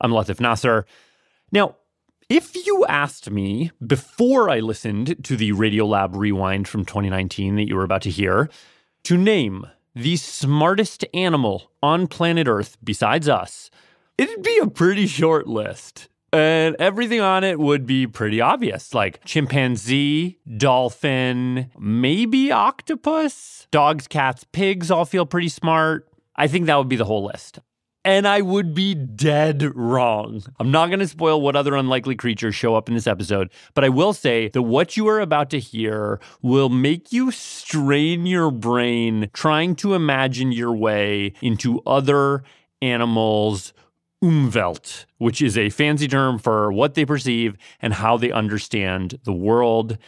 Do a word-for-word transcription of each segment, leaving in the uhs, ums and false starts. I'm Latif Nasser. Now, if you asked me before I listened to the Radiolab Rewind from twenty nineteen that you were about to hear to name the smartest animal on planet Earth besides us, it'd be a pretty short list. And everything on it would be pretty obvious, like chimpanzee, dolphin, maybe octopus. Dogs, cats, pigs all feel pretty smart. I think that would be the whole list. And I would be dead wrong. I'm not going to spoil what other unlikely creatures show up in this episode, but I will say that what you are about to hear will make you strain your brain trying to imagine your way into other animals' umwelt, which is a fancy term for what they perceive and how they understand the world.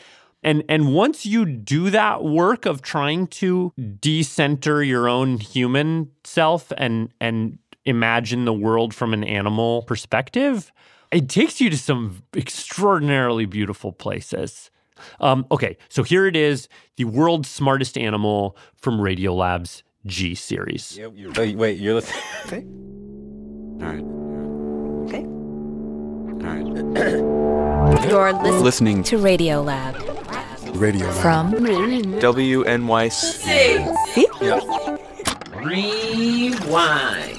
And and once you do that work of trying to decenter your own human self and and imagine the world from an animal perspective, it takes you to some extraordinarily beautiful places. Um, okay, so here it is, the world's smartest animal from Radiolab's G series. Yep, you're, wait, wait, you're listening. Okay. All right. Okay. All right. You're listening, listening to Radiolab. Radiolab. From W N Y C. Yep. Rewind.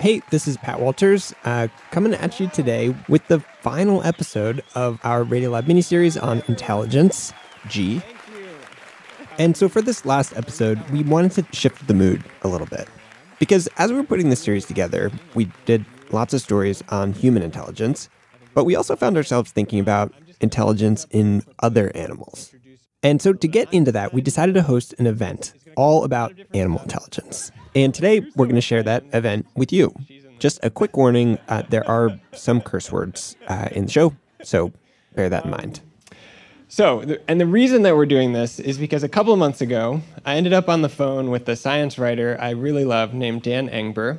Hey, this is Pat Walters, uh, coming at you today with the final episode of our Radiolab miniseries on intelligence, G. And so for this last episode, we wanted to shift the mood a little bit. Because as we were putting this series together, we did lots of stories on human intelligence, but we also found ourselves thinking about intelligence in other animals. And so to get into that, we decided to host an event all about animal intelligence. And today, we're going to share that event with you. Just a quick warning, uh, there are some curse words uh, in the show, so bear that in mind. So, and the reason that we're doing this is because a couple of months ago, I ended up on the phone with a science writer I really love named Dan Engber.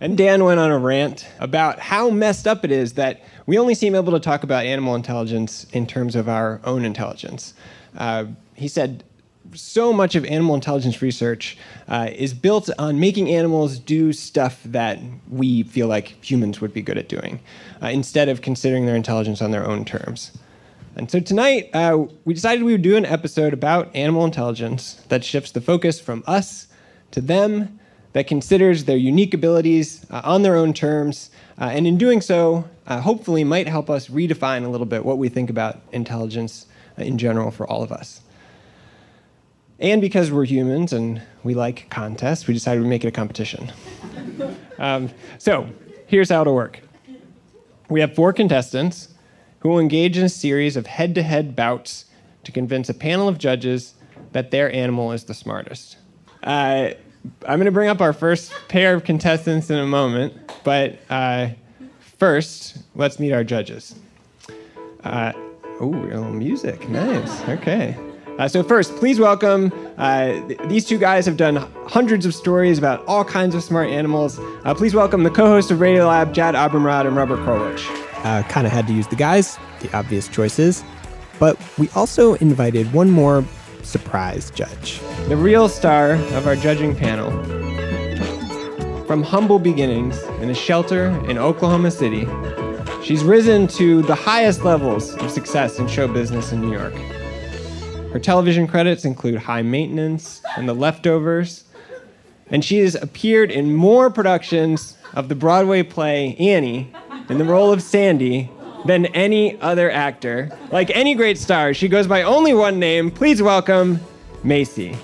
And Dan went on a rant about how messed up it is that we only seem able to talk about animal intelligence in terms of our own intelligence. Uh, he said, so much of animal intelligence research uh, is built on making animals do stuff that we feel like humans would be good at doing, uh, instead of considering their intelligence on their own terms. And so tonight, uh, we decided we would do an episode about animal intelligence that shifts the focus from us to them, that considers their unique abilities uh, on their own terms, uh, and in doing so, uh, hopefully might help us redefine a little bit what we think about intelligence uh, in general for all of us. And because we're humans and we like contests, we decided we'd make it a competition. Um, so here's how it'll work. We have four contestants who will engage in a series of head-to-head bouts to convince a panel of judges that their animal is the smartest. Uh, I'm going to bring up our first pair of contestants in a moment, but uh, first, let's meet our judges. Uh, oh, a little music. Nice. Okay. Uh, so first, please welcome, uh, th- these two guys have done hundreds of stories about all kinds of smart animals. Uh, please welcome the co-hosts of Radiolab, Jad Abumrad and Robert Krulwich. Uh, kind of had to use the guys, the obvious choices, but we also invited one more surprise judge. The real star of our judging panel. From humble beginnings in a shelter in Oklahoma City, she's risen to the highest levels of success in show business in New York. Her television credits include High Maintenance and The Leftovers, and she has appeared in more productions of the Broadway play Annie in the role of Sandy than any other actor. Like any great star, she goes by only one name. Please welcome Macy.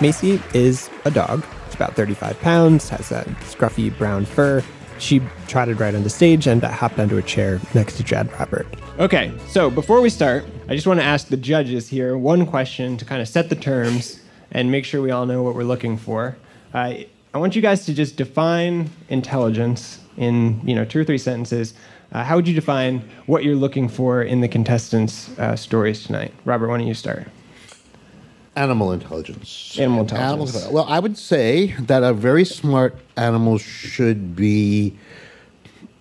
Macy is a dog. She's about thirty-five pounds, has that scruffy brown fur. She trotted right on the stage and hopped onto a chair next to Jad Robert. Okay, so before we start, I just want to ask the judges here one question to kind of set the terms and make sure we all know what we're looking for. Uh, I want you guys to just define intelligence in, you know, two or three sentences. Uh, how would you define what you're looking for in the contestants' uh, stories tonight? Robert, why don't you start? Animal intelligence. Animal intelligence. Animal, well, I would say that a very smart animal should be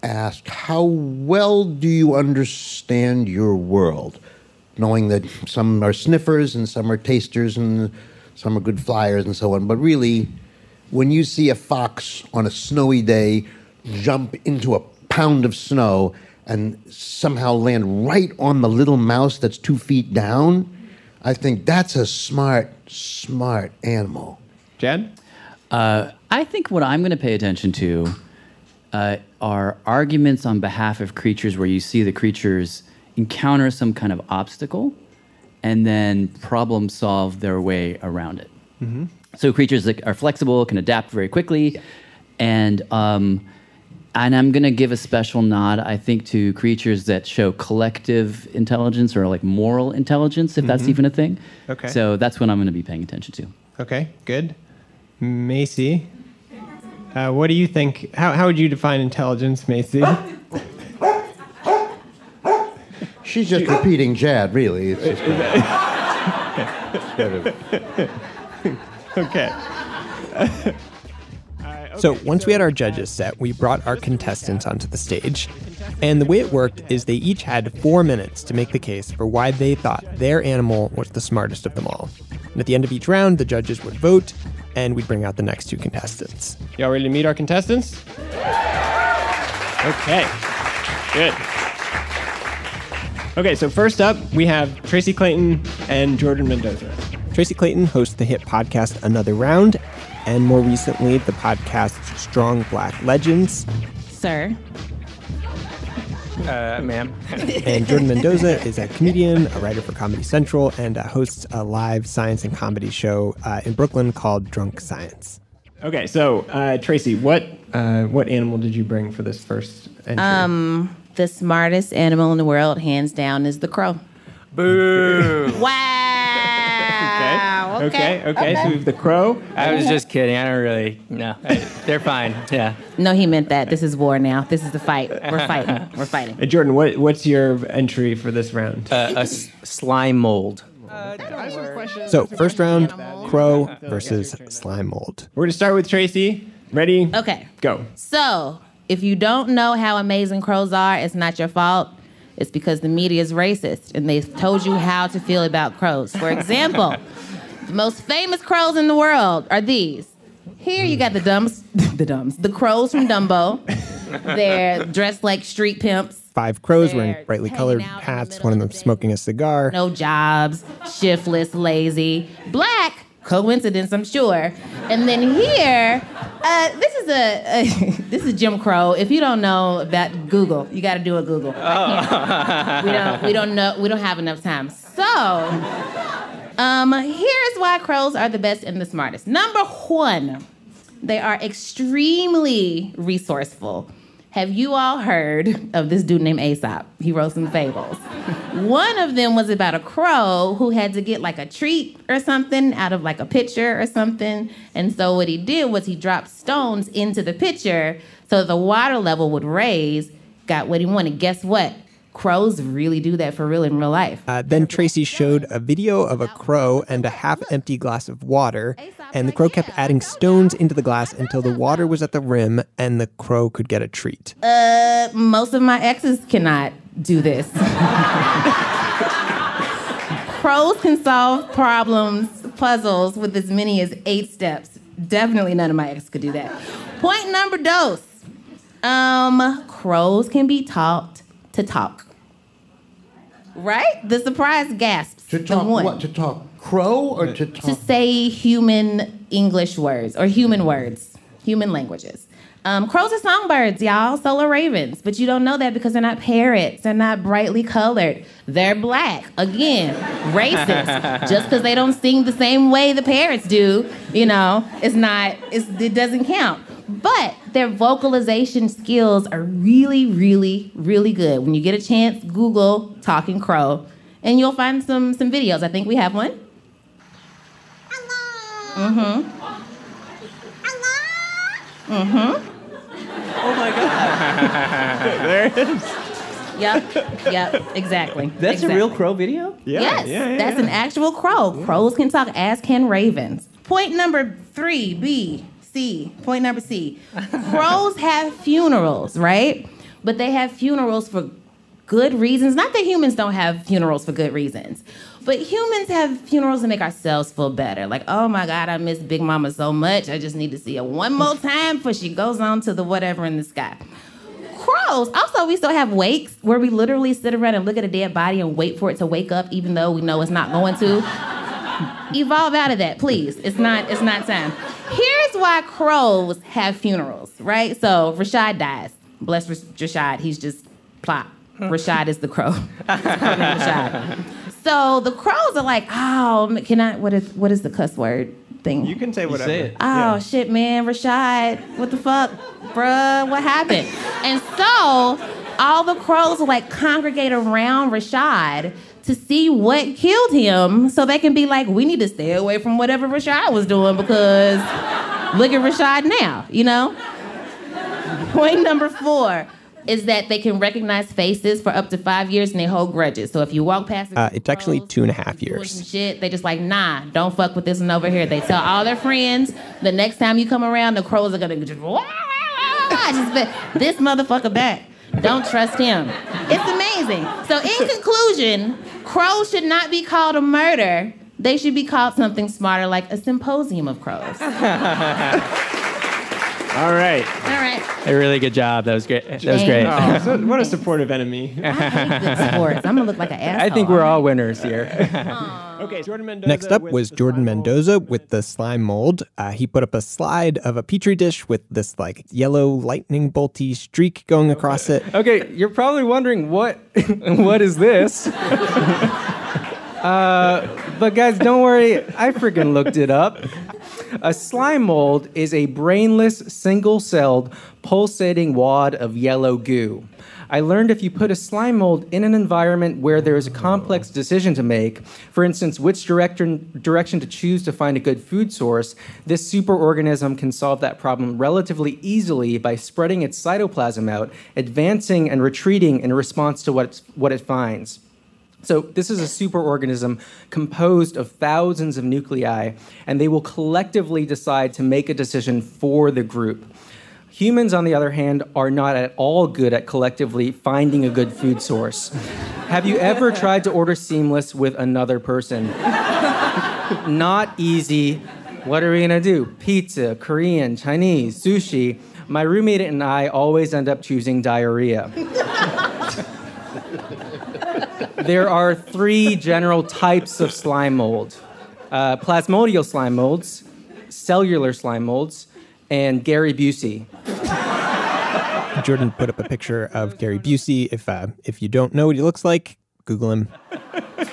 asked, how well do you understand your world? Knowing that some are sniffers and some are tasters and some are good flyers and so on. But really, when you see a fox on a snowy day jump into a pound of snow and somehow land right on the little mouse that's two feet down, I think that's a smart, smart animal. Jad? Uh, I think what I'm going to pay attention to uh, are arguments on behalf of creatures where you see the creatures encounter some kind of obstacle and then problem solve their way around it. Mm-hmm. So creatures that are flexible, can adapt very quickly, yeah. and um, and I'm going to give a special nod, I think, to creatures that show collective intelligence or like moral intelligence, if mm-hmm. that's even a thing. Okay. So that's what I'm going to be paying attention to. Okay, good. Macy, uh, what do you think? How how would you define intelligence, Macy? She's just she, repeating Jad, really. It's just okay. Uh, okay. So once we had our judges set, we brought our contestants onto the stage. And the way it worked is they each had four minutes to make the case for why they thought their animal was the smartest of them all. And at the end of each round, the judges would vote, and we'd bring out the next two contestants. Y'all ready to meet our contestants? Okay. Good. Okay, so first up, we have Tracy Clayton and Jordan Mendoza. Tracy Clayton hosts the hit podcast Another Round, and more recently, the podcast Strong Black Legends. Sir. Uh, ma'am. And Jordan Mendoza is a comedian, a writer for Comedy Central, and uh, hosts a live science and comedy show uh, in Brooklyn called Drunk Science. Okay, so, uh, Tracy, what uh, what animal did you bring for this first entry? Um... The smartest animal in the world, hands down, is the crow. Boo! Wow! okay. Okay. okay, okay, okay. So we have the crow. I was just kidding. I don't really, no. They're fine, yeah. No, he meant that. This is war now. This is the fight. We're fighting. We're fighting. Hey, Jordan, what, what's your entry for this round? Uh, a s- slime mold. Uh, so, first round, animal. Crow versus slime mold. We're going to start with Tracy. Ready? Okay. Go. So... if you don't know how amazing crows are, it's not your fault. It's because the media is racist, and they've told you how to feel about crows. For example, the most famous crows in the world are these. Here you got the dumbs, the dumbs, the crows from Dumbo. They're dressed like street pimps. Five crows They're wearing brightly colored hats, one of them smoking a cigar. No jobs, shiftless, lazy, black. Coincidence, I'm sure. And then here, uh, this is a, a this is Jim Crow. If you don't know about Google, you got to do a Google. Oh. We don't we don't know we don't have enough time. So, um, here's why crows are the best and the smartest. Number one, they are extremely resourceful. Have you all heard of this dude named Aesop? He wrote some fables. One of them was about a crow who had to get like a treat or something out of like a pitcher or something. And so what he did was he dropped stones into the pitcher so the water level would raise, got what he wanted. Guess what? Crows really do that for real in real life. Uh, then Tracy showed a video of a crow and a half-empty glass of water, and the crow kept adding stones into the glass until the water was at the rim and the crow could get a treat. Uh, most of my exes cannot do this. Crows can solve problems, puzzles, with as many as eight steps. Definitely none of my exes could do that. Point number dose. Um, crows can be taught to talk. Right? The surprise gasps. To talk what? To talk crow or to talk? To say human English words or human words, human languages. Um, crows are songbirds, y'all. So are ravens. But you don't know that because they're not parrots. They're not brightly colored. They're black. Again, racist. Just because they don't sing the same way the parrots do, you know, it's not, it's, it doesn't count. But their vocalization skills are really, really, really good. When you get a chance, Google talking crow, and you'll find some some videos. I think we have one. Hello. Mm-hmm. Hello. Mm-hmm. Oh, my God. There it is. Yep, yep, exactly. That's exactly. A real crow video? Yeah. Yes, yeah, yeah, that's yeah. An actual crow. Yeah. Crows can talk, as can ravens. Point number three, B. C, point number C. Crows have funerals, right? But they have funerals for good reasons. Not that humans don't have funerals for good reasons, but humans have funerals to make ourselves feel better. Like, oh my God, I miss Big Mama so much. I just need to see her one more time before she goes on to the whatever in the sky. Crows. Also, we still have wakes where we literally sit around and look at a dead body and wait for it to wake up, even though we know it's not going to. Evolve out of that, please. It's not, it's not time. Here's why crows have funerals, right? So Rashad dies. Bless Rashad. He's just plop. Rashad is the crow. Rashad. So the crows are like, oh, can I, what is, what is the cuss word thing? You can say whatever. Say it. Oh, yeah. Shit, man, Rashad, what the fuck, bruh, what happened? And so all the crows will like congregate around Rashad to see what killed him so they can be like, we need to stay away from whatever Rashad was doing because look at Rashad now, you know? Point number four is that they can recognize faces for up to five years and they hold grudges. So if you walk past... Uh, it's actually two and a half years. Shit, they just like, nah, don't fuck with this one over here. They tell all their friends, the next time you come around, the crows are going to just... just this motherfucker back. Don't trust him. It's amazing. So in conclusion, crows should not be called a murder. They should be called something smarter, like a symposium of crows. All right. All right. A really good job. That was great. That was great. Oh, so what a supportive enemy. I hate good sports. I'm going to look like an asshole. I think we're all winners here. Okay, Jordan Mendoza. Next up was Jordan Mendoza with the slime mold. Uh, he put up a slide of a Petri dish with this like yellow lightning bolty streak going across it. Okay, you're probably wondering what what is this? Uh, but guys, don't worry. I freaking looked it up. A slime mold is a brainless, single-celled, pulsating wad of yellow goo. I learned if you put a slime mold in an environment where there is a complex decision to make, for instance, which direction, direction to choose to find a good food source, this superorganism can solve that problem relatively easily by spreading its cytoplasm out, advancing and retreating in response to what, it's, what it finds. So this is a superorganism composed of thousands of nuclei, and they will collectively decide to make a decision for the group. Humans, on the other hand, are not at all good at collectively finding a good food source. Have you ever tried to order seamless with another person? Not easy. What are we gonna do? Pizza, Korean, Chinese, sushi. My roommate and I always end up choosing diarrhea. There are three general types of slime mold. Uh, plasmodial slime molds, cellular slime molds, and Gary Busey. Jordan put up a picture of Gary Busey. If, uh, if you don't know what he looks like, Google him.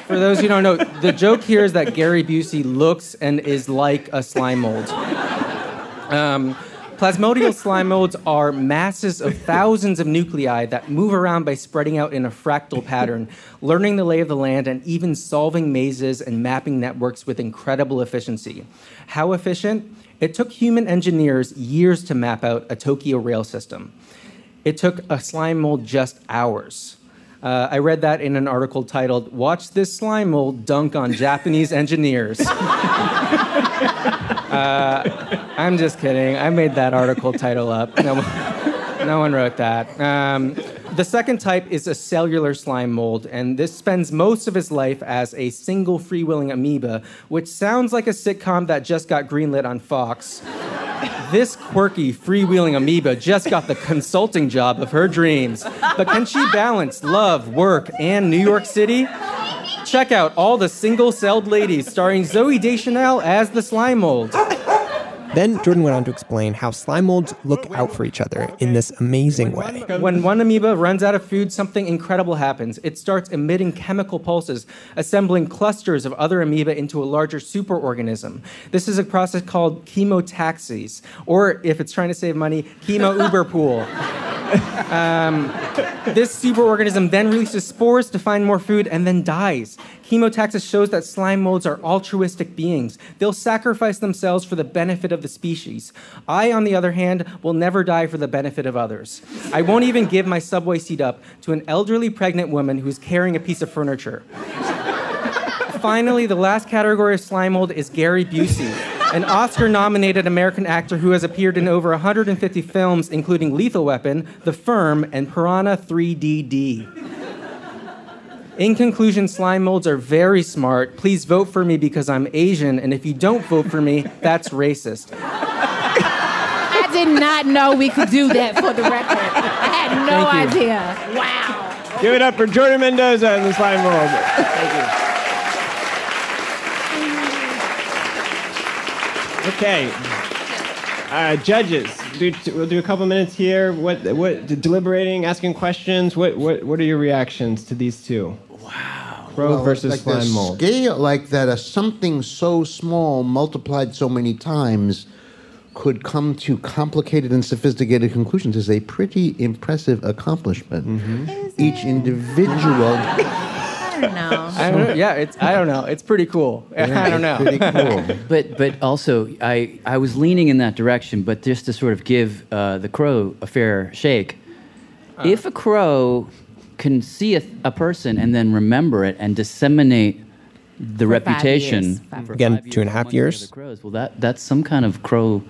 For those who don't know, the joke here is that Gary Busey looks and is like a slime mold. Um, Plasmodial slime molds are masses of thousands of nuclei that move around by spreading out in a fractal pattern, learning the lay of the land, and even solving mazes and mapping networks with incredible efficiency. How efficient? It took human engineers years to map out a Tokyo rail system. It took a slime mold just hours. Uh, I read that in an article titled, "Watch This Slime Mold Dunk on Japanese Engineers." Uh, I'm just kidding. I made that article title up. No, no one wrote that. Um, the second type is a cellular slime mold, and this spends most of its life as a single free-willing amoeba, which sounds like a sitcom that just got greenlit on Fox. This quirky, free-wheeling amoeba just got the consulting job of her dreams. But can she balance love, work, and New York City? Check out All the Single-Celled Ladies, starring Zooey Deschanel as the slime mold. Then Jordan went on to explain how slime molds look out for each other in this amazing way. When one amoeba runs out of food, something incredible happens. It starts emitting chemical pulses, assembling clusters of other amoeba into a larger superorganism. This is a process called chemotaxis, or if it's trying to save money, chemo-uber-pool. Um, this superorganism then releases spores to find more food and then dies. Chemotaxis shows that slime molds are altruistic beings. They'll sacrifice themselves for the benefit of the species. I, on the other hand, will never die for the benefit of others. I won't even give my subway seat up to an elderly pregnant woman who's carrying a piece of furniture. Finally, the last category of slime mold is Gary Busey, an Oscar-nominated American actor who has appeared in over one hundred fifty films, including Lethal Weapon, The Firm, and Piranha three D D. In conclusion, slime molds are very smart. Please vote for me because I'm Asian, and if you don't vote for me, that's racist. I did not know we could do that for the record. I had no idea. Wow. Give it up for Jordan Mendoza and the slime mold. Thank you. Okay. Uh, judges, do, we'll do a couple minutes here. What, what, deliberating, asking questions. What, what, what are your reactions to these two? Wow. Crow well, versus like slime mold. Scale like that, a something so small multiplied so many times could come to complicated and sophisticated conclusions is a pretty impressive accomplishment. Mm-hmm. Each individual. I don't know. I don't, yeah, it's I don't know. It's pretty cool. Yeah, I don't know. Pretty cool. But but also I I was leaning in that direction. But just to sort of give uh, the crow a fair shake, uh. if a crow can see a, a person and then remember it and disseminate the for reputation five five, again, two years, and a half years. Crows, well, that that's some kind of crow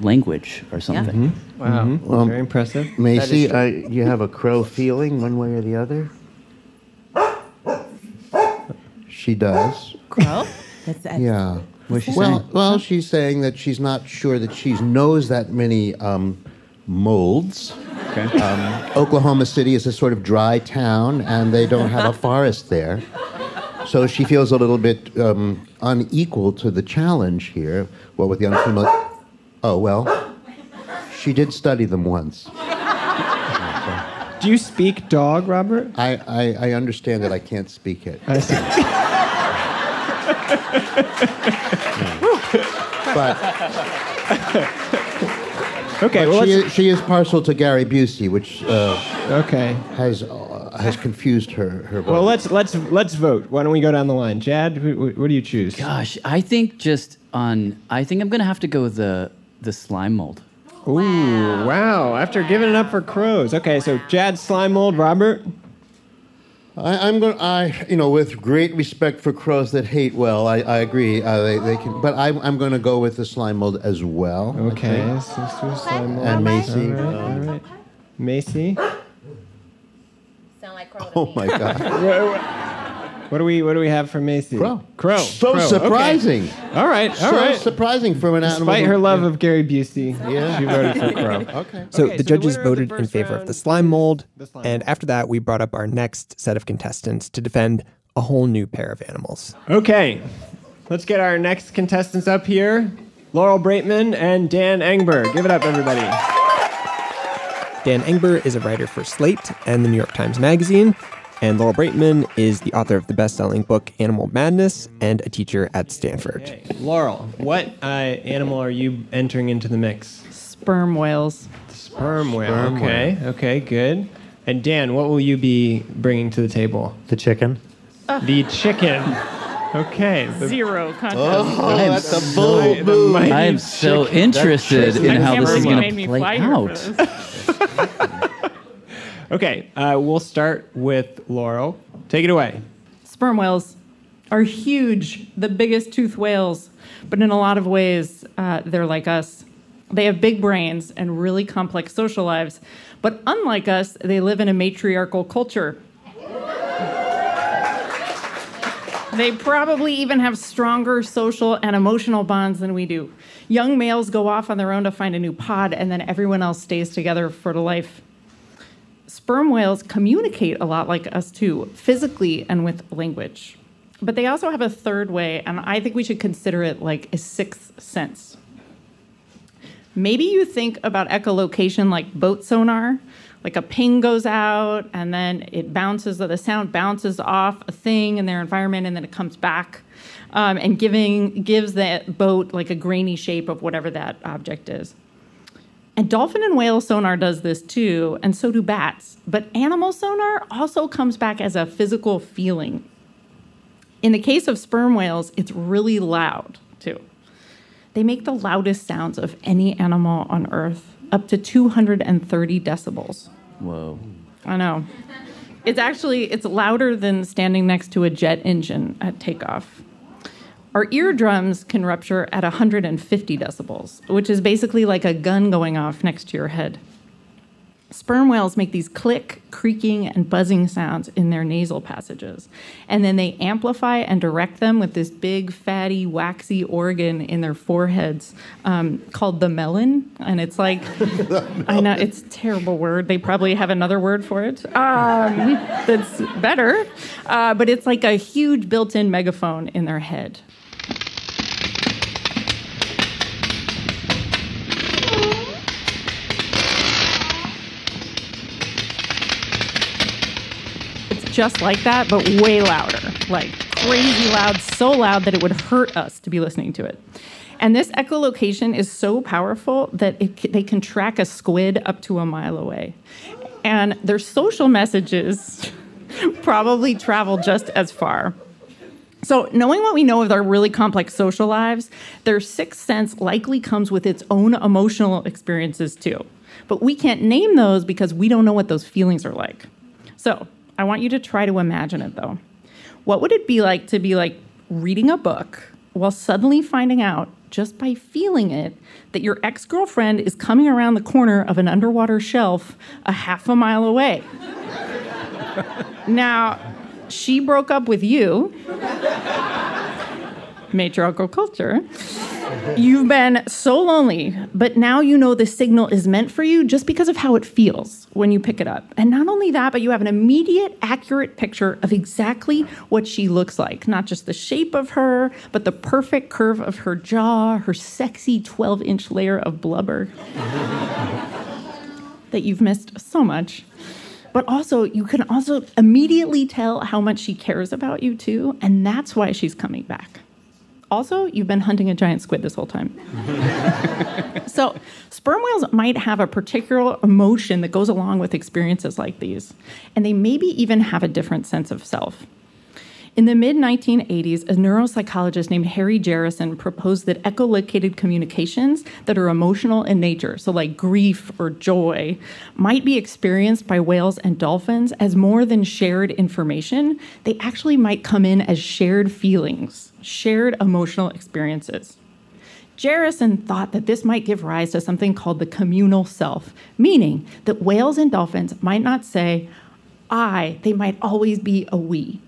language or something. Yeah. Mm-hmm. Wow, mm-hmm. Well, very impressive. Macy, I, you have a crow feeling one way or the other. She does. Crow? That's that. Yeah. What's she well, saying? Well, she's saying that she's not sure that she knows that many um, molds. Okay. Um, Oklahoma City is a sort of dry town, and they don't have a forest there. So she feels a little bit um, unequal to the challenge here. Well, with the unfamiliar... Oh, well, she did study them once. Do you speak dog, Robert? I, I, I understand that I can't speak it. I see. But okay, but well, she is, she is partial to Gary Busey, which uh, okay has uh, has confused her. her well, let's let's let's vote. Why don't we go down the line, Jad? Who, who, what do you choose? Gosh, I think just on. I think I'm gonna have to go with the the slime mold. Ooh, wow. wow. After giving it up for crows. Okay, so Jad, slime mold, Robert? I, I'm going to, I, you know, with great respect for crows that hate well, I, I agree. Uh, they, they can, but I, I'm going to go with the slime mold as well. Okay. Yes, let's do slime mold. And Macy. All right. All right. Macy? Sound like crow to oh, me. My God. What do we What do we have for Macy? Crow. Crow. So Crow. surprising. Okay. All right. All so right. So surprising from an animal. Despite her love of Gary Busey, yeah. She voted for Crow. Okay. So okay, the so judges the voted the in favor round, of the slime mold, the slime and after that, we brought up our next set of contestants to defend a whole new pair of animals. Okay. Let's get our next contestants up here. Laurel Braitman and Dan Engber. Give it up, everybody. Dan Engber is a writer for Slate and the New York Times Magazine. And Laurel Braitman is the author of the best-selling book Animal Madness and a teacher at Stanford. Okay. Laurel, what uh, animal are you entering into the mix? Sperm whales. Sperm whale. Sperm okay. Whale. Okay. Good. And Dan, what will you be bringing to the table? The chicken. Uh. The chicken. Okay. The... Zero contest. Oh, that's a bold move. I am so chicken. interested in how this is going to play out. Okay, uh, we'll start with Laurel. Take it away. Sperm whales are huge, the biggest toothed whales, but in a lot of ways, uh, they're like us. They have big brains and really complex social lives, but unlike us, they live in a matriarchal culture. They probably even have stronger social and emotional bonds than we do. Young males go off on their own to find a new pod, and then everyone else stays together for life. Sperm whales communicate a lot like us too, physically and with language. But they also have a third way, and I think we should consider it like a sixth sense. Maybe you think about echolocation like boat sonar, like a ping goes out and then it bounces, the sound bounces off a thing in their environment and then it comes back um, and giving gives that boat like a grainy shape of whatever that object is. And dolphin and whale sonar does this too, and so do bats. But animal sonar also comes back as a physical feeling. In the case of sperm whales, it's really loud too. They make the loudest sounds of any animal on Earth, up to two hundred thirty decibels. Whoa. I know. It's actually, it's louder than standing next to a jet engine at takeoff. Our eardrums can rupture at one hundred fifty decibels, which is basically like a gun going off next to your head. sperm whales make these click, creaking, and buzzing sounds in their nasal passages. And then they amplify and direct them with this big, fatty, waxy organ in their foreheads um, called the melon. And it's like, I know, it's a terrible word. They probably have another word for it um, that's better. Uh, but it's like a huge built-in megaphone in their head. Just like that, but way louder, like crazy loud, so loud that it would hurt us to be listening to it. And this echolocation is so powerful that it, they can track a squid up to a mile away. And their social messages probably travel just as far. So knowing what we know of their really complex social lives, their sixth sense likely comes with its own emotional experiences too. But we can't name those because we don't know what those feelings are like. So I want you to try to imagine it, though. What would it be like to be, like, reading a book while suddenly finding out, just by feeling it, that your ex-girlfriend is coming around the corner of an underwater shelf a half a mile away? Now, she broke up with you. Matriarchal culture. You've been so lonely, but now you know the signal is meant for you just because of how it feels when you pick it up. And not only that, but you have an immediate, accurate picture of exactly what she looks like. Not just the shape of her, but the perfect curve of her jaw, her sexy twelve-inch layer of blubber that you've missed so much. But also, you can also immediately tell how much she cares about you, too, and that's why she's coming back. Also, you've been hunting a giant squid this whole time. So, sperm whales might have a particular emotion that goes along with experiences like these, and they maybe even have a different sense of self. In the mid nineteen eighties, a neuropsychologist named Harry Jarissen proposed that echolocated communications that are emotional in nature, so like grief or joy, might be experienced by whales and dolphins as more than shared information. They actually might come in as shared feelings, shared emotional experiences. Jarissen thought that this might give rise to something called the communal self, meaning that whales and dolphins might not say, I, they might always be a we.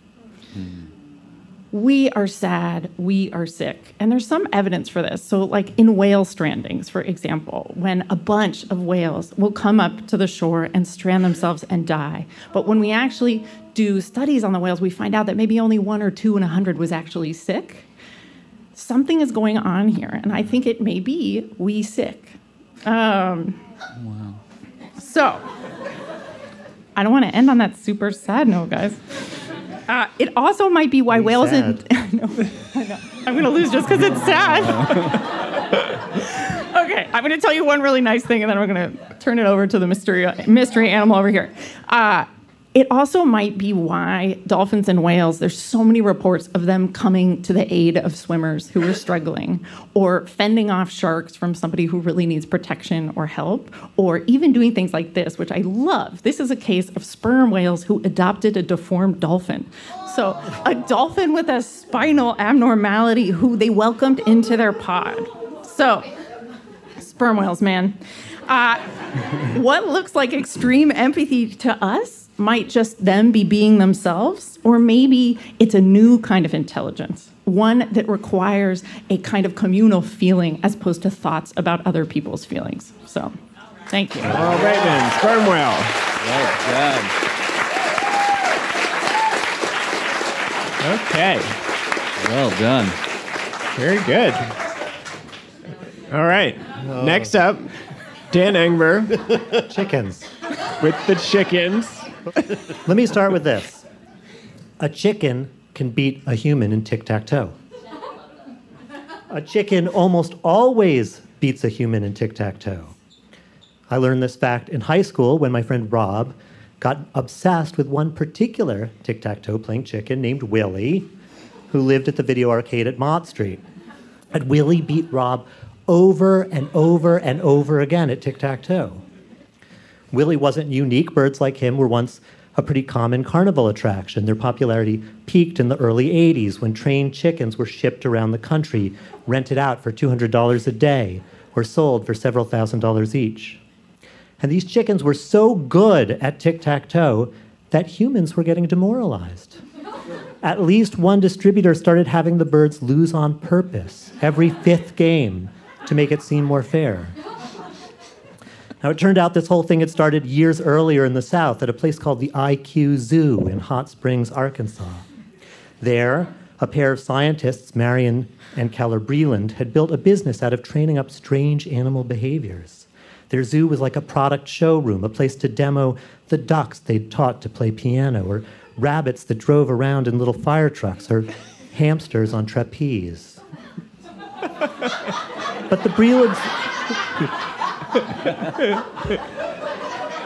We are sad, we are sick. And there's some evidence for this. So like in whale strandings, for example, when a bunch of whales will come up to the shore and strand themselves and die. But when we actually do studies on the whales, we find out that maybe only one or two in a hundred was actually sick. Something is going on here, and I think it may be we sick. Um, wow. So I don't want to end on that super sad note, guys. Uh, it also might be why whales and... no, no, I'm going to lose just because it's sad. Okay, I'm going to tell you one really nice thing, and then I'm going to turn it over to the mystery, mystery animal over here. Uh, it also might be why dolphins and whales, there's so many reports of them coming to the aid of swimmers who are struggling, or fending off sharks from somebody who really needs protection or help, or even doing things like this, which I love. This is a case of sperm whales who adopted a deformed dolphin. So a dolphin with a spinal abnormality who they welcomed into their pod. So sperm whales, man. Uh, what looks like extreme empathy to us might just them be being themselves, or maybe it's a new kind of intelligence, one that requires a kind of communal feeling as opposed to thoughts about other people's feelings. So, thank you. All right, then. Sperm whale. Well done. Okay. Well done. Very good. All right. Uh, Next up, Dan Engber. Chickens. With the chickens. Let me start with this. A chicken can beat a human in tic-tac-toe. A chicken almost always beats a human in tic-tac-toe. I learned this fact in high school when my friend Rob got obsessed with one particular tic-tac-toe playing chicken named Willie, who lived at the video arcade at Mott Street. And Willie beat Rob over and over and over again at tic-tac-toe. Willie wasn't unique. Birds like him were once a pretty common carnival attraction. Their popularity peaked in the early eighties when trained chickens were shipped around the country, rented out for two hundred dollars a day, or sold for several thousand dollars each. And these chickens were so good at tic-tac-toe that humans were getting demoralized. At least one distributor started having the birds lose on purpose every fifth game to make it seem more fair. Now, it turned out this whole thing had started years earlier in the South at a place called the I Q Zoo in Hot Springs, Arkansas. There, a pair of scientists, Marion and Keller Breland, had built a business out of training up strange animal behaviors. Their zoo was like a product showroom, a place to demo the ducks they'd taught to play piano, or rabbits that drove around in little fire trucks, or hamsters on trapeze. But the Brelands...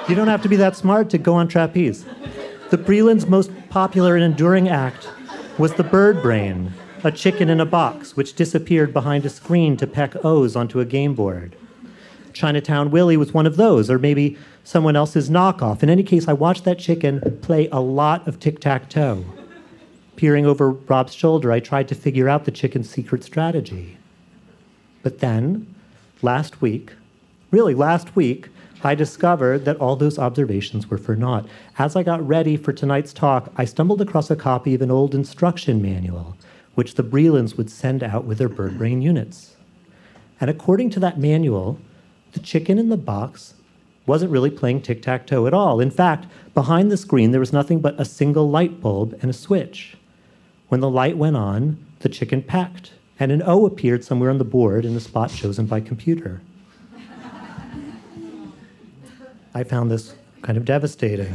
You don't have to be that smart to go on trapeze. The Breland's most popular and enduring act was the bird brain, a chicken in a box which disappeared behind a screen to peck O's onto a game board. Chinatown Willie was one of those, or maybe someone else's knockoff. In any case, I watched that chicken play a lot of tic-tac-toe. Peering over Rob's shoulder, I tried to figure out the chicken's secret strategy. But then, last week, Really, last week, I discovered that all those observations were for naught. As I got ready for tonight's talk, I stumbled across a copy of an old instruction manual, which the Brelands would send out with their bird brain units. And according to that manual, the chicken in the box wasn't really playing tic-tac-toe at all. In fact, behind the screen, there was nothing but a single light bulb and a switch. When the light went on, the chicken pecked, and an O appeared somewhere on the board in the spot chosen by computer. I found this kind of devastating.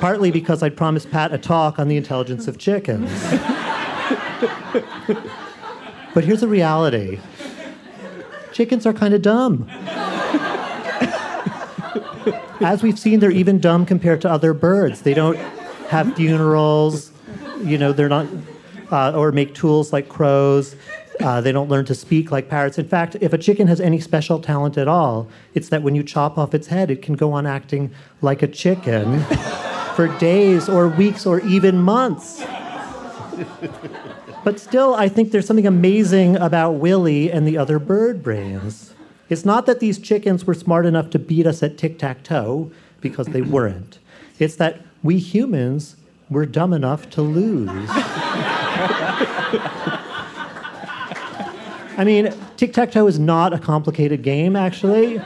Partly because I'd promised Pat a talk on the intelligence of chickens. But here's the reality. Chickens are kind of dumb. As we've seen, they're even dumb compared to other birds. They don't have funerals, you know, they're not, uh, or make tools like crows. Uh, they don't learn to speak like parrots. In fact, if a chicken has any special talent at all, it's that when you chop off its head, it can go on acting like a chicken for days or weeks or even months. But still, I think there's something amazing about Willie and the other bird brains. It's not that these chickens were smart enough to beat us at tic-tac-toe, because they weren't. It's that we humans were dumb enough to lose. I mean, tic-tac-toe is not a complicated game, actually.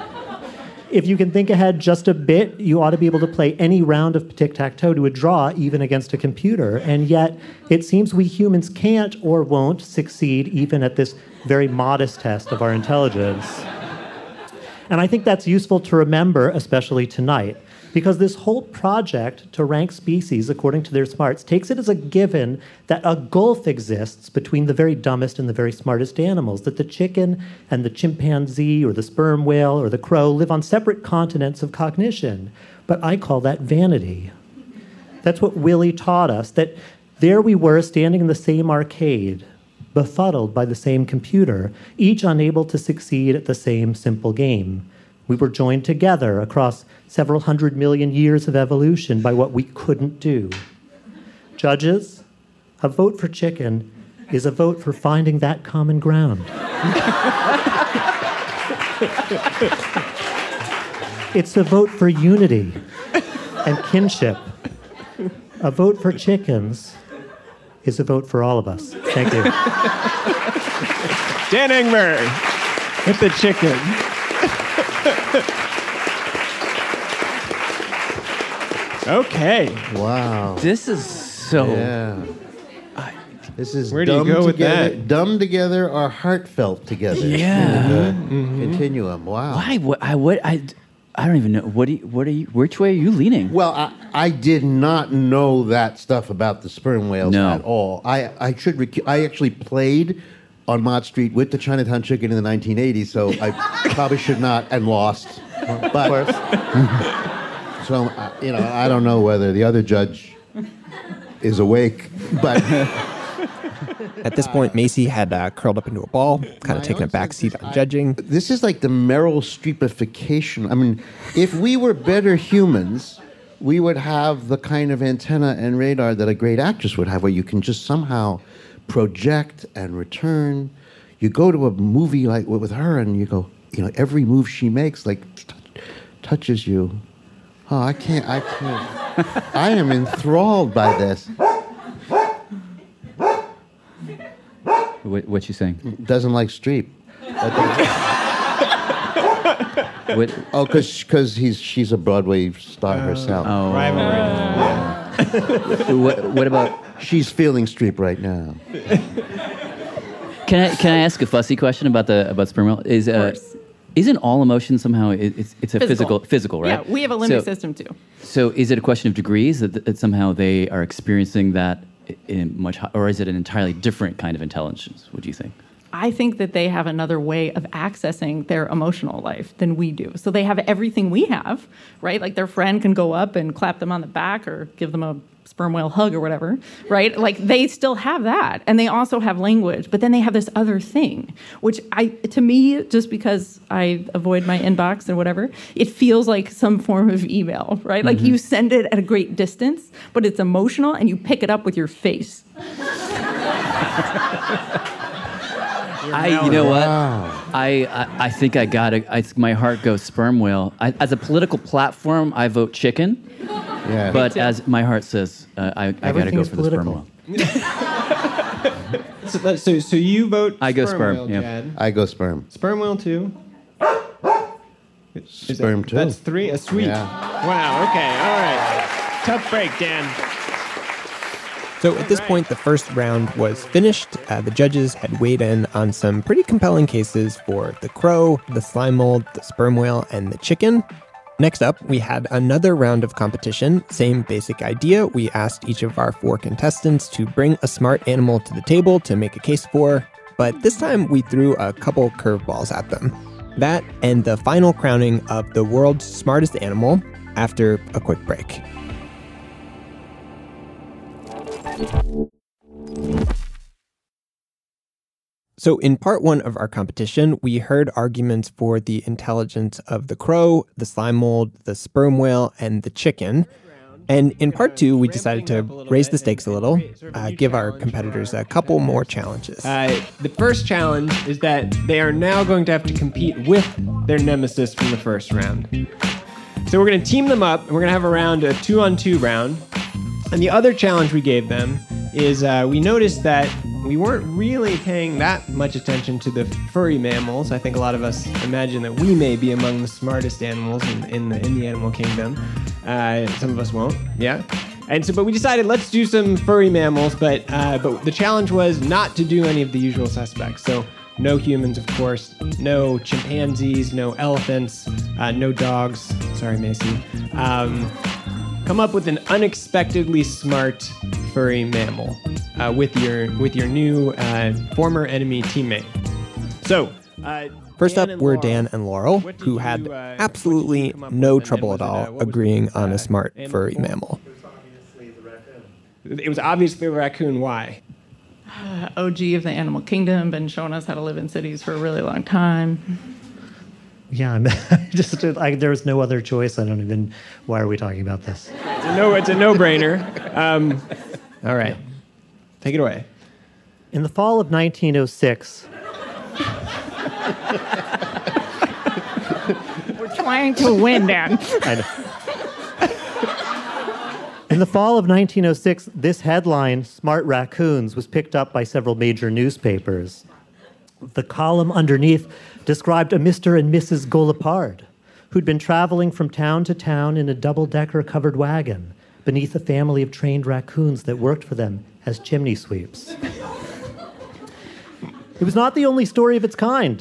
If you can think ahead just a bit, you ought to be able to play any round of tic-tac-toe to a draw, even against a computer. And yet, it seems we humans can't or won't succeed even at this very modest test of our intelligence. And I think that's useful to remember, especially tonight, because this whole project to rank species according to their smarts takes it as a given that a gulf exists between the very dumbest and the very smartest animals, that the chicken and the chimpanzee or the sperm whale or the crow live on separate continents of cognition. But I call that vanity. That's what Willie taught us, that there we were standing in the same arcade, befuddled by the same computer, each unable to succeed at the same simple game. We were joined together across several hundred million years of evolution by what we couldn't do. Judges, a vote for chicken is a vote for finding that common ground. It's a vote for unity and kinship. A vote for chickens is a vote for all of us. Thank you. Dan Engber with the chicken. Okay. Wow. This is so. Yeah. I, this is where dumb do you go together, with that? Dumb together or heartfelt together? Yeah. Mm-hmm. Mm-hmm. Continuum. Wow. Why? What? I would. I. I don't even know. What do you, what are you, which way are you leaning? Well, I, I did not know that stuff about the sperm whales no. at all. I I should. Rec I actually played on Mott Street with the Chinatown Chicken in the nineteen eighties, so I probably should not and lost. But, of course. So, you know, I don't know whether the other judge is awake, but... At this point, Macy had uh, curled up into a ball, kind of taken a back seat on judging. This is like the Meryl Streepification. I mean, if we were better humans, we would have the kind of antenna and radar that a great actress would have, where you can just somehow project and return. You go to a movie like with her and you go, you know, every move she makes, like, t- touches you. Oh, I can't, I can't. I am enthralled by this. What, what's she saying? Doesn't like Streep. Oh, because because he's she's a Broadway star uh, herself. Oh, rivalry. Uh. what, what about? She's feeling Streep right now. Can I can I ask a fussy question about the about Springwell? Is uh, isn't all emotion somehow it, it's it's a physical. physical physical right? Yeah, we have a limbic so, system too. So is it a question of degrees that, that somehow they are experiencing that in much, or is it an entirely different kind of intelligence? Would you think? I think that they have another way of accessing their emotional life than we do. So they have everything we have, right? Like their friend can go up and clap them on the back or give them a sperm whale hug or whatever, right? Like they still have that. And they also have language, but then they have this other thing, which I, to me, just because I avoid my inbox and whatever, it feels like some form of email, right? Like mm-hmm. you send it at a great distance, but it's emotional and you pick it up with your face. I, you know what? Wow. I, I, I think I got it. My heart goes sperm whale. I, as a political platform, I vote chicken. Yeah. But as my heart says, uh, I, I got to go for political. The sperm whale. so, so, so you vote I sperm go sperm, whale, yeah. Jad. I go sperm. Sperm whale, too. Sperm, that, too. That's three. A sweet. Yeah. Wow, okay, all right. Tough break, Dan. So at this point, the first round was finished. Uh, the judges had weighed in on some pretty compelling cases for the crow, the slime mold, the sperm whale, and the chicken. Next up, we had another round of competition. Same basic idea. We asked each of our four contestants to bring a smart animal to the table to make a case for, but this time we threw a couple curveballs at them. That and the final crowning of the world's smartest animal after a quick break. So in part one of our competition, we heard arguments for the intelligence of the crow, the slime mold, the sperm whale, and the chicken. And in part two, we decided to raise the stakes a little, uh, give our competitors a couple more challenges. Uh, the first challenge is that they are now going to have to compete with their nemesis from the first round. So we're going to team them up, and we're going to have a round, a two-on-two round. And the other challenge we gave them is uh, we noticed that we weren't really paying that much attention to the furry mammals. I think a lot of us imagine that we may be among the smartest animals in, in, the, in the animal kingdom. Uh, some of us won't, yeah. And so, but we decided let's do some furry mammals, but uh, but the challenge was not to do any of the usual suspects. So no humans, of course, no chimpanzees, no elephants, uh, no dogs. Sorry, Macy. Um, Come up with an unexpectedly smart furry mammal uh, with your with your new uh, former enemy teammate. So, uh, first up were Dan and Laurel, who had absolutely no trouble at all agreeing on a smart furry mammal. It was obviously the raccoon. Why? Uh, O G of the animal kingdom, been showing us how to live in cities for a really long time. Yeah, I'm just I, there was no other choice. I don't even. Why are we talking about this? It's a no. It's a no-brainer. Um, all right, yeah. Take it away. In the fall of nineteen oh six, we're trying to win, Dan. I know. In the fall of nineteen oh six, this headline, "Smart Raccoons," was picked up by several major newspapers. The column underneath described a Mister and Missus Golopard, who'd been traveling from town to town in a double-decker covered wagon beneath a family of trained raccoons that worked for them as chimney sweeps. It was not the only story of its kind.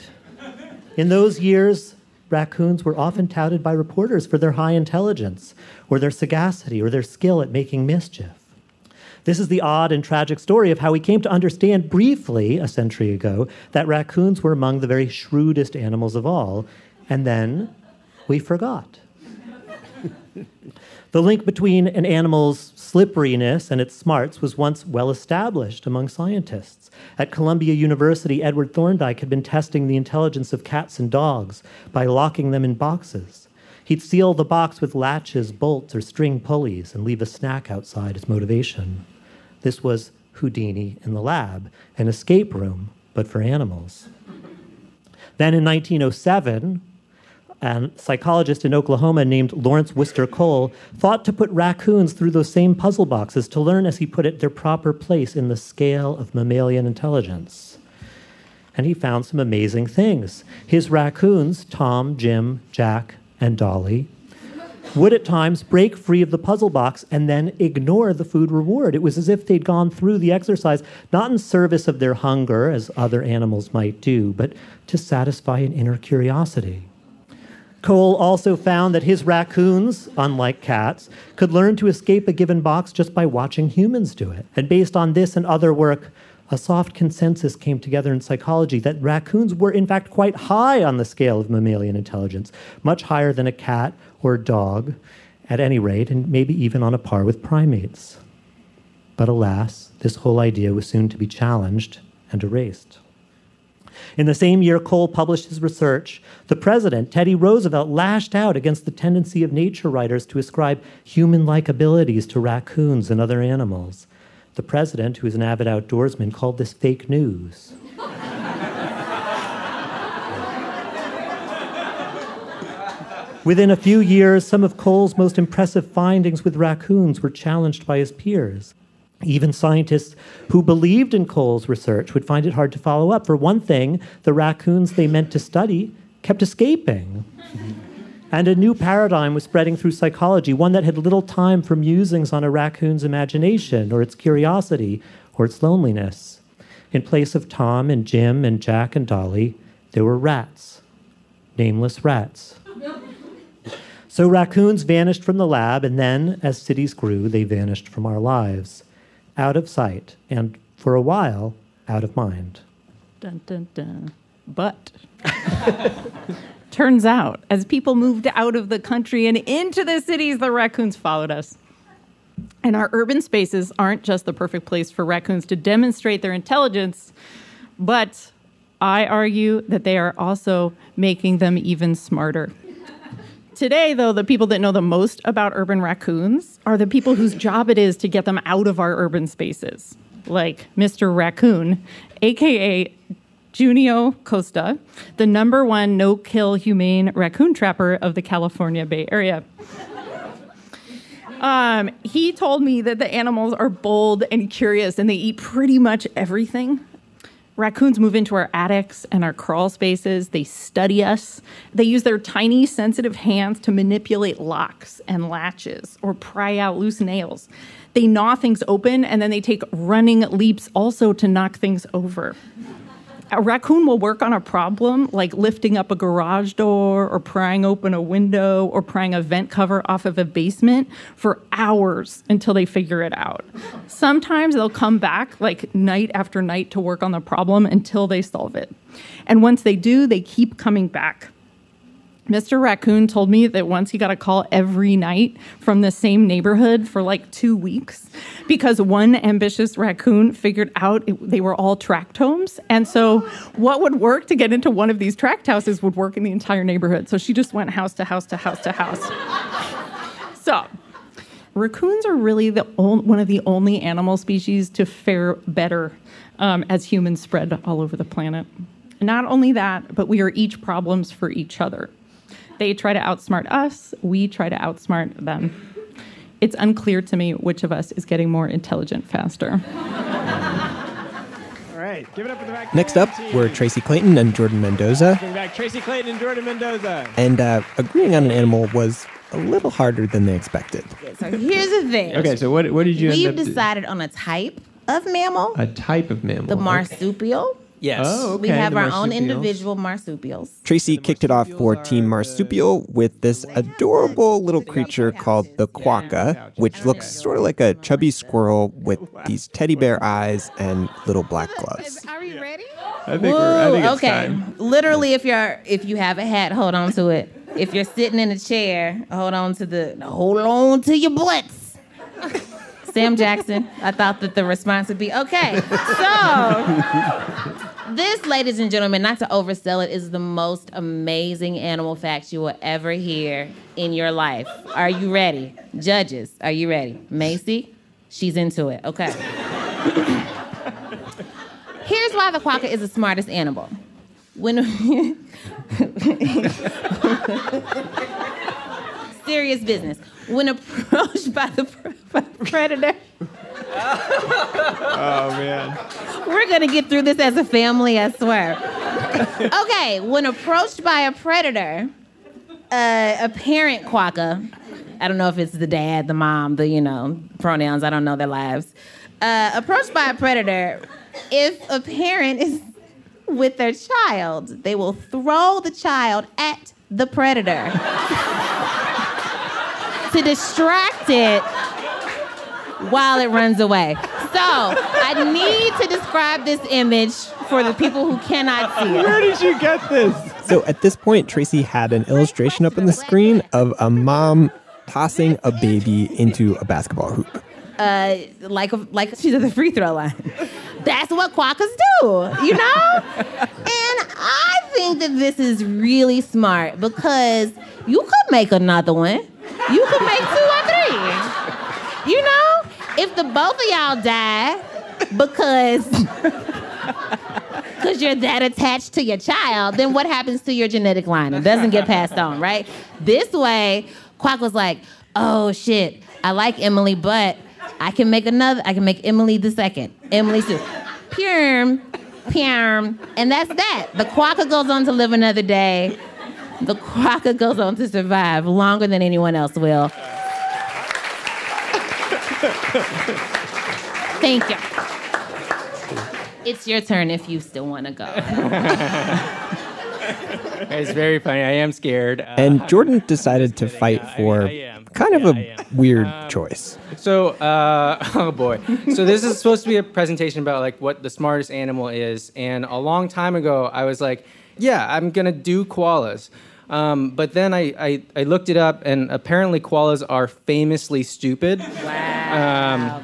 In those years, raccoons were often touted by reporters for their high intelligence or their sagacity or their skill at making mischief. This is the odd and tragic story of how we came to understand briefly, a century ago, that raccoons were among the very shrewdest animals of all, and then we forgot. The link between an animal's slipperiness and its smarts was once well established among scientists. At Columbia University, Edward Thorndike had been testing the intelligence of cats and dogs by locking them in boxes. He'd seal the box with latches, bolts, or string pulleys and leave a snack outside as motivation. This was Houdini in the lab, an escape room, but for animals. Then in nineteen oh seven, a psychologist in Oklahoma named Lawrence Worcester Cole thought to put raccoons through those same puzzle boxes to learn, as he put it, their proper place in the scale of mammalian intelligence. And he found some amazing things. His raccoons, Tom, Jim, Jack, and Dolly, would at times break free of the puzzle box and then ignore the food reward. It was as if they'd gone through the exercise, not in service of their hunger, as other animals might do, but to satisfy an inner curiosity. Cole also found that his raccoons, unlike cats, could learn to escape a given box just by watching humans do it. And based on this and other work, a soft consensus came together in psychology that raccoons were, in fact, quite high on the scale of mammalian intelligence, much higher than a cat or a dog, at any rate, and maybe even on a par with primates. But alas, this whole idea was soon to be challenged and erased. In the same year Cole published his research, the president, Teddy Roosevelt, lashed out against the tendency of nature writers to ascribe human-like abilities to raccoons and other animals. The president, who is an avid outdoorsman, called this fake news. Within a few years, some of Cole's most impressive findings with raccoons were challenged by his peers. Even scientists who believed in Cole's research would find it hard to follow up. For one thing, the raccoons they meant to study kept escaping. And a new paradigm was spreading through psychology, one that had little time for musings on a raccoon's imagination or its curiosity or its loneliness. In place of Tom and Jim and Jack and Dolly, there were rats, nameless rats. So raccoons vanished from the lab, and then, as cities grew, they vanished from our lives. Out of sight, and for a while, out of mind. Dun, dun, dun. But... turns out, as people moved out of the country and into the cities, the raccoons followed us. And our urban spaces aren't just the perfect place for raccoons to demonstrate their intelligence, but I argue that they are also making them even smarter. Today, though, the people that know the most about urban raccoons are the people whose job it is to get them out of our urban spaces, like Mister Raccoon, a k a Junio Costa, the number one no-kill humane raccoon trapper of the California Bay Area. Um, he told me that the animals are bold and curious, and they eat pretty much everything. Raccoons move into our attics and our crawl spaces. They study us. They use their tiny, sensitive hands to manipulate locks and latches or pry out loose nails. They gnaw things open, and then they take running leaps also to knock things over. A raccoon will work on a problem like lifting up a garage door or prying open a window or prying a vent cover off of a basement for hours until they figure it out. Sometimes they'll come back like night after night to work on the problem until they solve it. And once they do, they keep coming back. Mister Raccoon told me that once he got a call every night from the same neighborhood for like two weeks because one ambitious raccoon figured out it, they were all tract homes. And so what would work to get into one of these tract houses would work in the entire neighborhood. So she just went house to house to house to house. So raccoons are really the only, one of the only animal species to fare better um, as humans spread all over the planet. And not only that, but we are each problems for each other. They try to outsmart us, we try to outsmart them. It's unclear to me which of us is getting more intelligent faster. All right, give it up for the back. Next up were Tracy Clayton and Jordan Mendoza. Bring back Tracy Clayton and Jordan Mendoza. And uh, agreeing on an animal was a little harder than they expected. So here's the thing. Okay, so what, what did you We've end up decided to... on a type of mammal. A type of mammal. The marsupial. Okay. Yes. Oh, okay. We have our own individual marsupials. Tracy kicked it off for Team Marsupial with this adorable little creature called the quokka, which looks sort of like a chubby squirrel with these teddy bear eyes and little black gloves. Are we ready? I think we're I think it's time. Okay. Literally, if you're if you have a hat, hold on to it. If you're sitting in a chair, hold on to the hold on to your butts. Sam Jackson, I thought that the response would be, okay. So, this, ladies and gentlemen, not to oversell it, is the most amazing animal fact you will ever hear in your life. Are you ready? Judges, are you ready? Macy, she's into it, okay. Here's why the quokka is the smartest animal. When serious business. When approached by the, pr- by the predator. Oh, man. We're going to get through this as a family, I swear. Okay, when approached by a predator, uh, a parent quokka, I don't know if it's the dad, the mom, the, you know, pronouns, I don't know their lives. Uh, approached by a predator, if a parent is with their child, they will throw the child at the predator to distract it while it runs away. So I need to describe this image for the people who cannot see it. Where did you get this? So at this point, Tracy had an illustration up on the screen of a mom tossing a baby into a basketball hoop. Uh, like like she's at the free throw line. That's what quokkas do, you know? And I think that this is really smart because you could make another one. You could make two or three. You know? If the both of y'all die because because you're that attached to your child, then what happens to your genetic line? It doesn't get passed on, right? This way, Quack was like, oh, shit, I like Emily, but I can make another, I can make Emily the second. Emily Sue. Purm, purm. And that's that. The quokka goes on to live another day. The quokka goes on to survive longer than anyone else will. Thank you. It's your turn if you still want to go. It's very funny. I am scared. Uh, and Jordan decided to fight yeah, for I, I kind of yeah, a weird um, choice. So, uh, oh boy. So this is supposed to be a presentation about like what the smartest animal is. And a long time ago, I was like, yeah, I'm going to do koalas. Um, but then I, I, I looked it up, and apparently koalas are famously stupid. Wow. Um,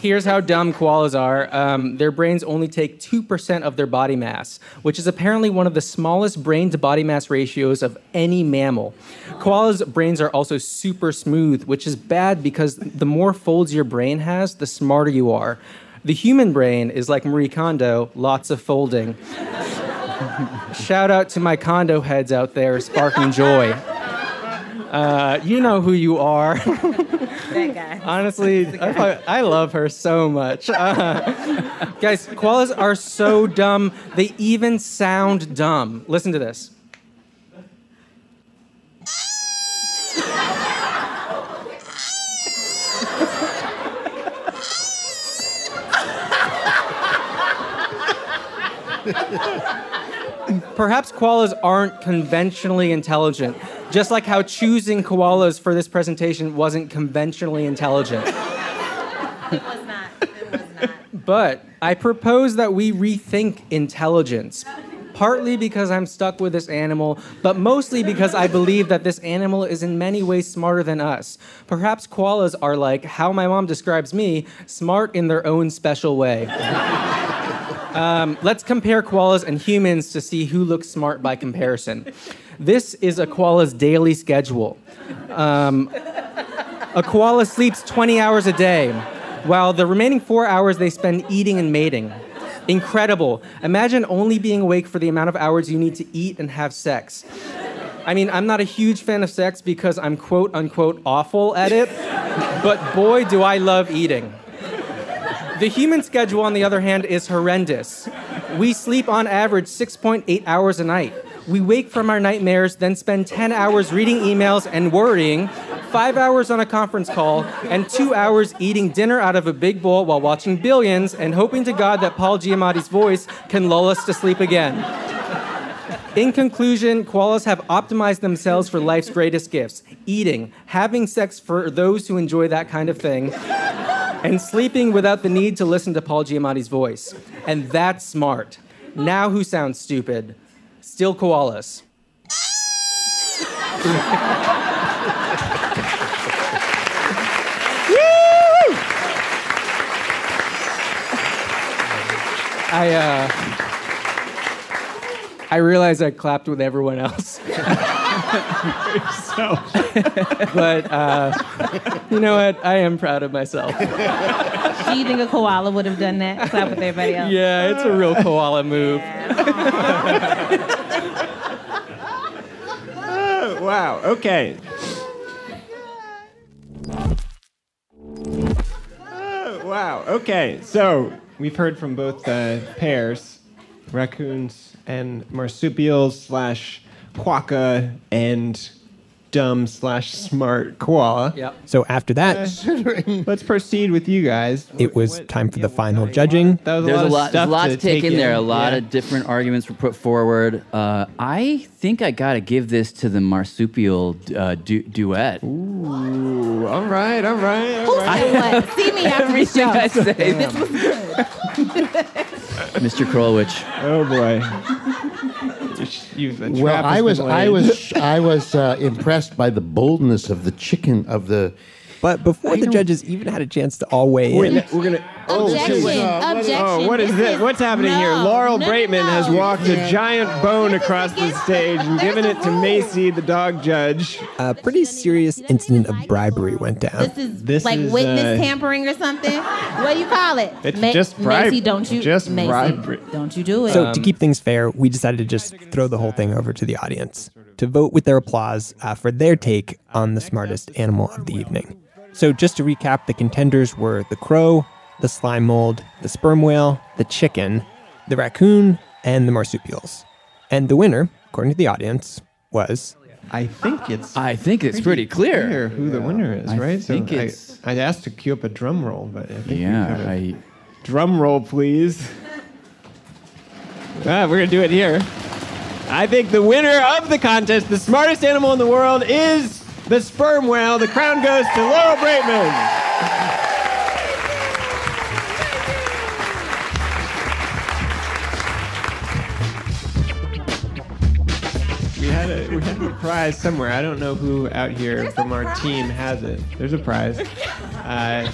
Here's how dumb koalas are. Um, their brains only take two percent of their body mass, which is apparently one of the smallest brain to body mass ratios of any mammal. Koalas' brains are also super smooth, which is bad because the more folds your brain has, the smarter you are. The human brain is like Marie Kondo, lots of folding. Shout out to my Kondo heads out there sparking joy. Uh, you know who you are. That guy. Honestly, guy. I, I love her so much. Uh, guys, koalas are so dumb, they even sound dumb. Listen to this. Perhaps koalas aren't conventionally intelligent. Just like how choosing koalas for this presentation wasn't conventionally intelligent. It was not. It was not. But I propose that we rethink intelligence, partly because I'm stuck with this animal, but mostly because I believe that this animal is in many ways smarter than us. Perhaps koalas are like, how my mom describes me, smart in their own special way. Um, let's compare koalas and humans to see who looks smart by comparison. This is a koala's daily schedule. Um, a koala sleeps twenty hours a day, while the remaining four hours they spend eating and mating. Incredible. Imagine only being awake for the amount of hours you need to eat and have sex. I mean, I'm not a huge fan of sex because I'm quote unquote awful at it, but boy, do I love eating. The human schedule, on the other hand, is horrendous. We sleep on average six point eight hours a night. We wake from our nightmares, then spend ten hours reading emails and worrying, five hours on a conference call, and two hours eating dinner out of a big bowl while watching Billions and hoping to God that Paul Giamatti's voice can lull us to sleep again. In conclusion, koalas have optimized themselves for life's greatest gifts: eating, having sex for those who enjoy that kind of thing, and sleeping without the need to listen to Paul Giamatti's voice. And that's smart. Now who sounds stupid? Still koalas. I, uh, I realized I clapped with everyone else. so. But uh, you know what? I am proud of myself. Do you think a koala would have done that? Clap with everybody else. Yeah, it's a real koala move. Yeah. Oh, wow. Okay. Oh, wow. Okay. So we've heard from both uh, pairs, raccoons and marsupials slash quokka and dumb slash smart koala. Yep. So after that, uh, let's proceed with you guys. It was what, time for yeah, the final that judging. That was a There's lot a lot, stuff lot to, to take in there. A lot yeah. of different arguments were put forward. Uh, I think I got to give this to the marsupial uh, du duet. Ooh, all right, all right, all Who's right. What? See me after the show. I say. This was good. Mister Krulwich. Oh, boy. You've well, I was, I was, I was uh, impressed by the boldness of the chicken of the. But before I the judges even had a chance to all weigh we're in, gonna, we're gonna. Oh, objection! Uh, objection! Oh, what is this? this? Is, What's happening no, here? Laurel no, Braitman no. has walked yeah. a giant bone this across the stage and given it to Macy, the dog judge. A pretty serious incident of bribery went down. This is this like is, witness uh, tampering or something. What do you call it? It's Ma just bribery. Macy, don't you? Just Macy, bribery. Don't you do it? So um, to keep things fair, we decided to just throw the whole thing over to the audience to vote with their applause uh, for their take on the smartest animal of the evening. So just to recap, the contenders were the crow, the slime mold, the sperm whale, the chicken, the raccoon, and the marsupials. And the winner, according to the audience, was... I think it's... I think it's pretty, pretty clear. clear who the winner is, I right? Think so it's... I, I'd asked to cue up a drum roll, but I think... Yeah, I... Drum roll, please. Ah, we're going to do it here. I think the winner of the contest, the smartest animal in the world, is the sperm whale. The crown goes to Laurel Braitman. We had, a, we had a prize somewhere. I don't know who out here There's from our team has it. There's a prize. Uh,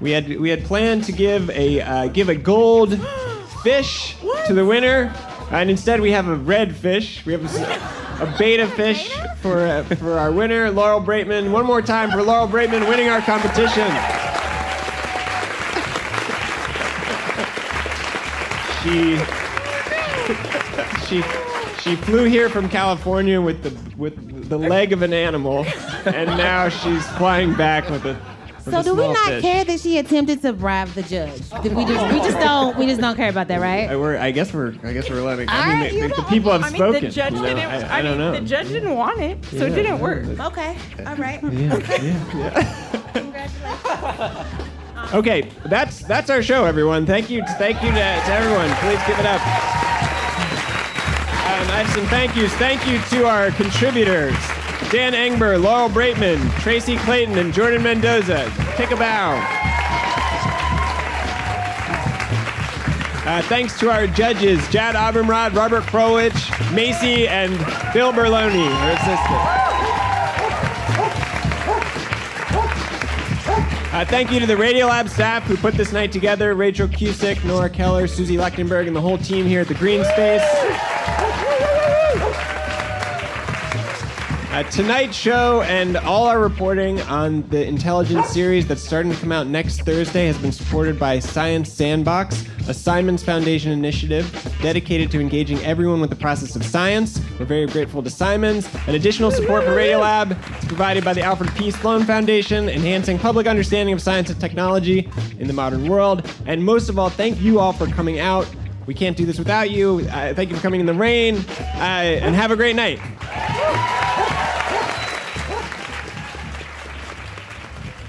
we had we had planned to give a uh, give a gold fish what? to the winner, and instead we have a red fish. We have a, a beta fish for uh, for our winner, Laurel Braitman. One more time for Laurel Braitman winning our competition. She. She. She flew here from California with the with the leg of an animal, and now she's flying back with a. With so a do small we not fish. care that she attempted to bribe the judge? Did we just we just don't we just don't care about that, right? I, we're, I guess we're I guess we're letting. I mean, right, the, the, the people have I mean, spoken. The judge you know, didn't. I, I don't mean, know. The judge didn't want it, so yeah, it didn't yeah, work. Okay. All right. Yeah. Okay. Yeah, yeah. Congratulations. Okay, that's that's our show, everyone. Thank you, thank you to, to everyone. Please give it up. Nice and thank yous. Thank you to our contributors, Dan Engber, Laurel Braitman, Tracy Clayton, and Jordan Mendoza. Take a bow. Uh, thanks to our judges, Jad Abumrad, Robert Krulwich, Macy, and Bill Berloni, her assistant. Uh, thank you to the Radiolab staff who put this night together, Rachel Cusick, Nora Keller, Susie Lechtenberg, and the whole team here at the Green Space. Uh, tonight's show and all our reporting on the intelligence series that's starting to come out next Thursday has been supported by Science Sandbox, a Simons Foundation initiative dedicated to engaging everyone with the process of science. We're very grateful to Simons. And additional support for Radiolab is provided by the Alfred P. Sloan Foundation, enhancing public understanding of science and technology in the modern world. And most of all, thank you all for coming out. We can't do this without you. Uh, thank you for coming in the rain. Uh, and have a great night.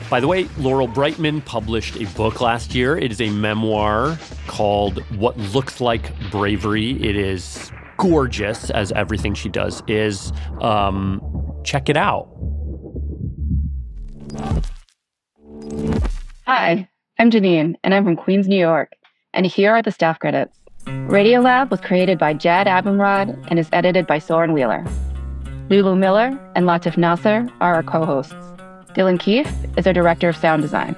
By the way, Laurel Braitman published a book last year. It is a memoir called What Looks Like Bravery. It is gorgeous, as everything she does is. Um, check it out. Hi, I'm Janine, and I'm from Queens, New York. And here are the staff credits. Radiolab was created by Jad Abumrad and is edited by Soren Wheeler. Lulu Miller and Latif Nasser are our co-hosts. Dylan Keefe is our director of sound design.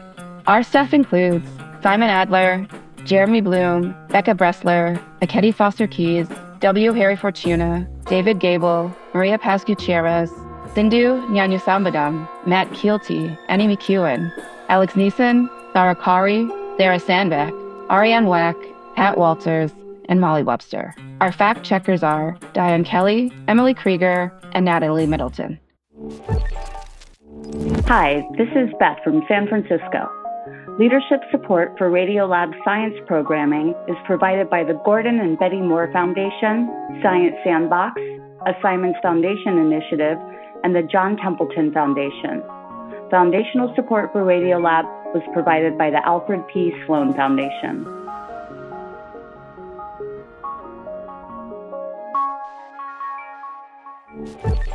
Our staff includes Simon Adler, Jeremy Bloom, Becca Bressler, Aketti Foster Keys, W. Harry Fortuna, David Gable, Maria Paz Gutierrez, Sindhu Nyanyasambadam, Matt Kielty, Annie McEwen, Alex Neeson, Sarah Khari, Sarah Sandbeck, Ariane Wack, Pat Walters, and Molly Webster. Our fact checkers are Diane Kelly, Emily Krieger, and Natalie Middleton. Hi, this is Beth from San Francisco. Leadership support for Radiolab science programming is provided by the Gordon and Betty Moore Foundation, Science Sandbox, a Simons Foundation initiative, and the John Templeton Foundation. Foundational support for Radiolab was provided by the Alfred P. Sloan Foundation. Thank you.